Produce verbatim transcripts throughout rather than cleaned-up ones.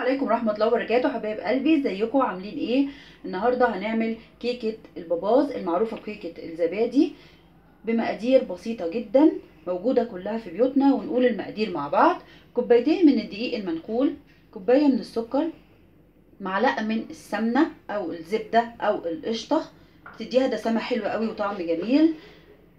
عليكم ورحمه الله وبركاته. حبايب قلبي ازيكم عاملين ايه؟ النهارده هنعمل كيكه الباباز المعروفه بكيكه الزبادي بمقادير بسيطه جدا موجوده كلها في بيوتنا، ونقول المقادير مع بعض. كوبايتين من الدقيق المنخول، كوبايه من السكر، معلقه من السمنه او الزبده او القشطه بتديها دسمه حلوه قوي وطعم جميل،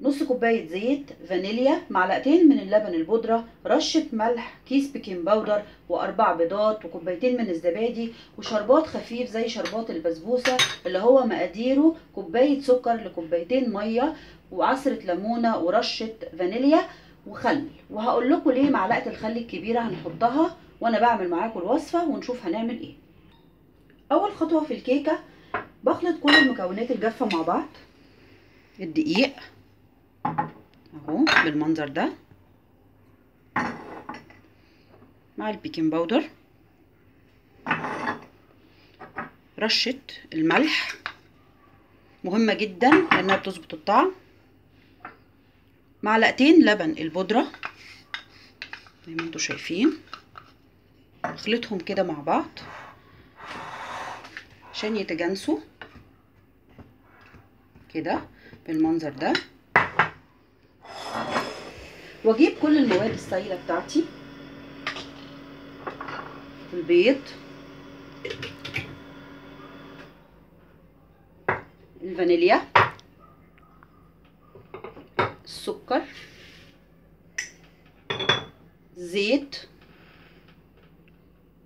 نص كوبايه زيت فانيليا، معلقتين من اللبن البودره، رشه ملح، كيس بيكنج باودر، واربع بيضات، وكوبايتين من الزبادي، وشربات خفيف زي شربات البسبوسه اللي هو مقاديره كوبايه سكر لكوبايتين ميه، وعصره ليمونه، ورشه فانيليا، وخل. وهقول لكم ليه معلقه الخل الكبيره هنحطها وانا بعمل معاكم الوصفه ونشوف هنعمل ايه. اول خطوه في الكيكه بخلط كل المكونات الجافه مع بعض، الدقيق اهو بالمنظر ده مع البيكنج باودر، رشة الملح مهمة جدا لانها بتظبط الطعم، معلقتين لبن البودرة زي ما انتوا شايفين. اخلطهم كده مع بعض عشان يتجانسوا كده بالمنظر ده، واجيب كل المواد السائله بتاعتي، البيض، الفانيليا، السكر، الزيت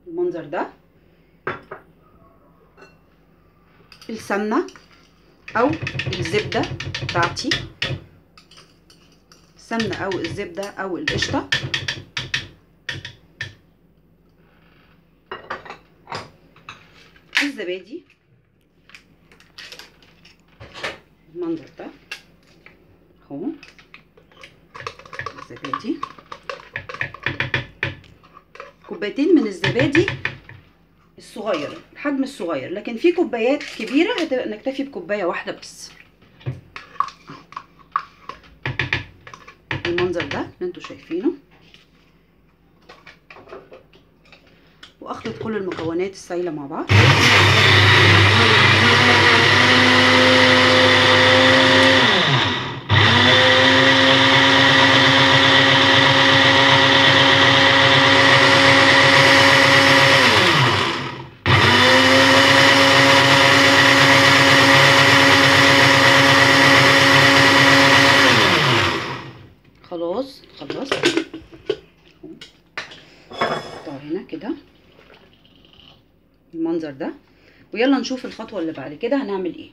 بالمنظر ده، السمنه او الزبده بتاعتي، السمنه او الزبده او القشطه، الزبادي بالمنظر ده اهو، الزبادي كوبايتين من الزبادي الصغير الحجم الصغير، لكن في كوبايات كبيره هتبقى نكتفي بكوبايه واحده بس المنظر ده اللي انتوا شايفينه. واخلط كل المكونات السائله مع بعض. خلاص خلاص احطها هنا كده المنظر ده، ويلا نشوف الخطوه اللي بعد كده هنعمل ايه.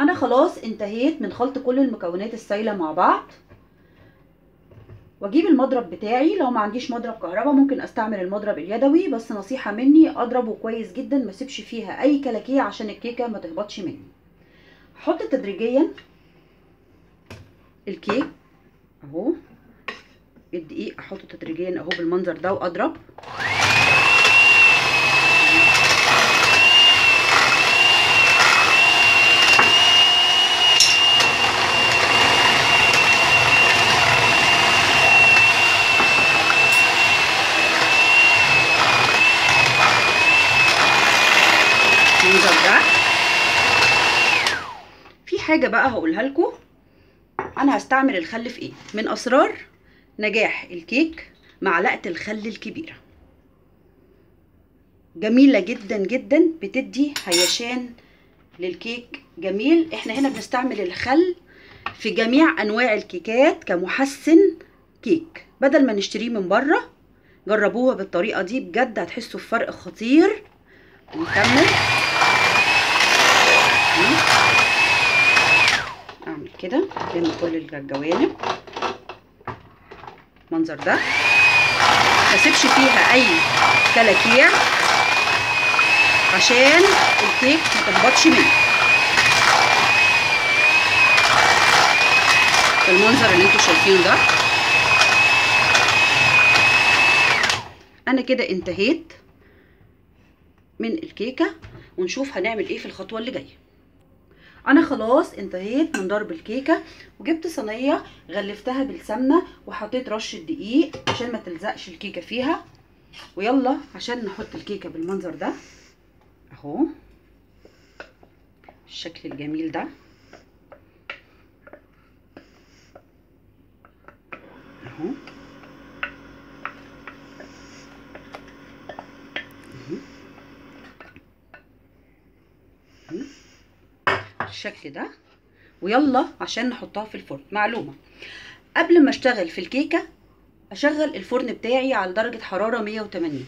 انا خلاص انتهيت من خلط كل المكونات السائله مع بعض، واجيب المضرب بتاعي. لو ما عنديش مضرب كهرباء ممكن استعمل المضرب اليدوي، بس نصيحه مني اضربه كويس جدا، ما اسيبش فيها اي كلاكيه عشان الكيكه ما تهبطش مني. هحط تدريجيا الكيك اهو، الدقيق احطه تدريجيا اهو بالمنظر ده واضرب. بالمنظر ده. في حاجه بقى هقولها لكم، انا هستعمل الخل في ايه؟ من اسرار نجاح الكيك معلقه الخل الكبيره، جميله جدا جدا، بتدي هيشان للكيك جميل. احنا هنا بنستعمل الخل في جميع انواع الكيكات كمحسن كيك بدل ما نشتريه من بره. جربوها بالطريقه دي بجد هتحسوا بفرق خطير. نكمل كده من كل الجوانب المنظر ده، ما اسيبش فيها اي كلاكيع عشان الكيك ما تهبطش مني بالمنظر اللي انتوا شايفينه ده. انا كده انتهيت من الكيكه، ونشوف هنعمل ايه في الخطوه اللي جايه. انا خلاص انتهيت من ضرب الكيكه، وجبت صينيه غلفتها بالسمنه وحطيت رشه دقيق عشان ما تلزقش الكيكه فيها، ويلا عشان نحط الكيكه بالمنظر ده اهو، الشكل الجميل ده اهو. الشكل ده، ويلا عشان نحطها في الفرن. معلومه، قبل ما اشتغل في الكيكه اشغل الفرن بتاعي على درجه حراره مية وتمانين.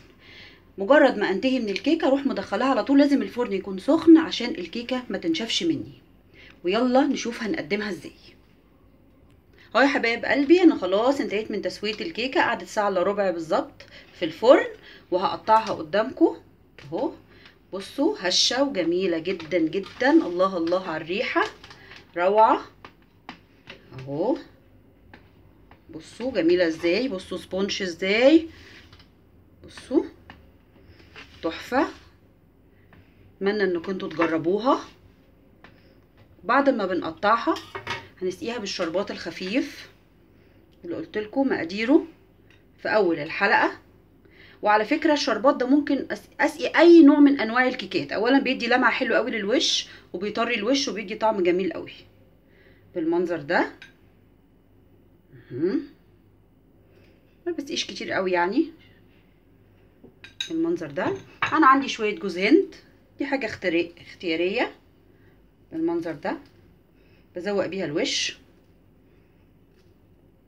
مجرد ما انتهي من الكيكه اروح مدخلها على طول. لازم الفرن يكون سخن عشان الكيكه ما تنشفش مني. ويلا نشوف هنقدمها ازاي. اهو يا حبايب قلبي انا خلاص انتهيت من تسويه الكيكه. قعدت ساعه الا ربع بالظبط في الفرن، وهقطعها قدامكم اهو. بصوا هشه وجميله جدا جدا. الله الله على الريحه، روعه اهو. بصوا جميله ازاي، بصوا سبونش ازاي، بصوا تحفه. اتمنى ان كنتوا تجربوها. بعد ما بنقطعها هنسقيها بالشربات الخفيف اللي قلت لكم مقاديره في اول الحلقه. وعلى فكره الشربات ده ممكن اسقي اي نوع من انواع الكيكات. اولا بيدي لمعه حلوه قوي للوش، وبيطري الوش، وبيدي طعم جميل قوي بالمنظر ده. ما بسقيش كتير قوي يعني بالمنظر ده. انا عندي شويه جوز هند، دي حاجه اختياريه بالمنظر ده، بزوق بيها الوش.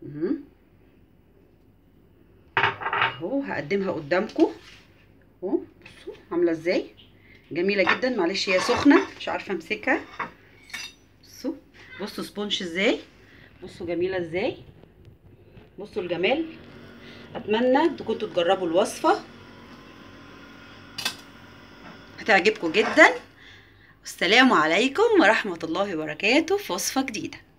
مم. اهو هقدمها قدامكم اهو. بصوا عامله ازاي، جميله جدا. معلش هي سخنه مش عارفه امسكها. بصوا بصوا سبونش ازاي، بصوا جميله ازاي، بصوا الجمال. اتمنى انتوا كنتوا تجربوا الوصفه، هتعجبكم جدا. والسلام عليكم ورحمه الله وبركاته في وصفه جديده.